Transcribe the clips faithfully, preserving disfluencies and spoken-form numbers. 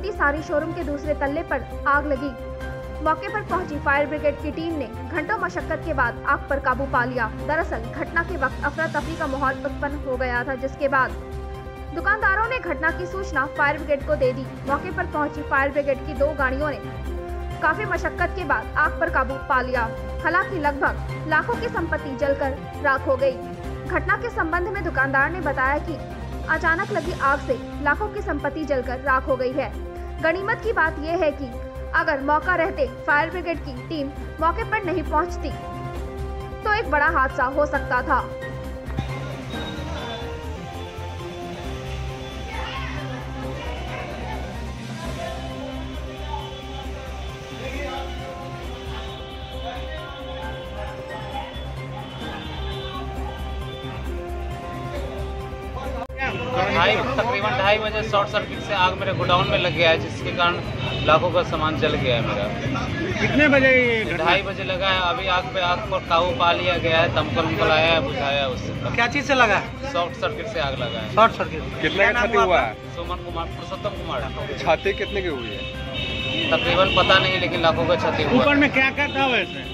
भगवती सारी शोरूम के दूसरे तल्ले पर आग लगी। मौके पर पहुंची फायर ब्रिगेड की टीम ने घंटों मशक्कत के बाद आग पर काबू पा लिया। दरअसल घटना के वक्त अफरा तफरी का माहौल उत्पन्न हो गया था, जिसके बाद दुकानदारों ने घटना की सूचना फायर ब्रिगेड को दे दी। मौके पर पहुंची फायर ब्रिगेड की दो गाड़ियों ने काफी मशक्कत के बाद आग पर काबू पा लिया। हालांकि लगभग लाखों की संपत्ति जलकर राख हो गयी। घटना के संबंध में दुकानदार ने बताया कि अचानक लगी आग से लाखों की संपत्ति जलकर राख हो गई है। गनीमत की बात यह है कि अगर मौका रहते फायर ब्रिगेड की टीम मौके पर नहीं पहुंचती तो एक बड़ा हादसा हो सकता था। ढाई तकरीबन ढाई बजे शॉर्ट सर्किट से आग मेरे गोडाउन में लग गया है, जिसके कारण लाखों का सामान जल गया है मेरा। कितने बजे? ढाई बजे लगा है। अभी आग पे आग पर काबू पा लिया गया है, दमकल उमकल आया है, बुझाया है। उससे क्या चीज से लगा है? शॉर्ट सर्किट से आग लगा है। Short circuit. कितना क्षति हुआ है? सुमन कुमार, पुरुषोत्तम कुमार। क्षति कितने की हुई है? तकरीबन पता नहीं, लेकिन लाखों का क्षति हुआ। ऊपर में क्या क्या था? वैसे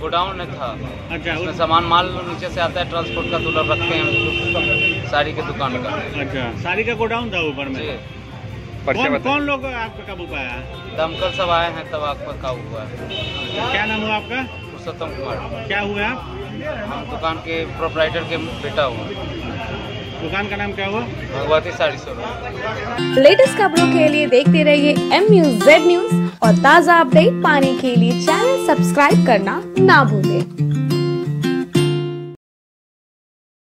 गोडाउन था। अच्छा, उसमें सामान माल नीचे से आता है, ट्रांसपोर्ट का डीलर रखते हैं साड़ी के दुकान का। अच्छा, साड़ी का गोडाउन था ऊपर में। कौन कौन लोग आग पर काबू पाया? दमकल सब आए हैं, तब आग पर काबू हुआ है। क्या नाम हुआ आपका? पुरुषोत्तम कुमार। क्या हुआ आप? हम दुकान के प्रोपराइटर के बेटा हुआ। दुकान का नाम क्या हुआ? भगवती साड़ी शोरूम। लेटेस्ट खबरों के लिए देखते रहिए एमयूजेड न्यूज और ताज़ा अपडेट पाने के लिए चैनल सब्सक्राइब करना ना भूलें।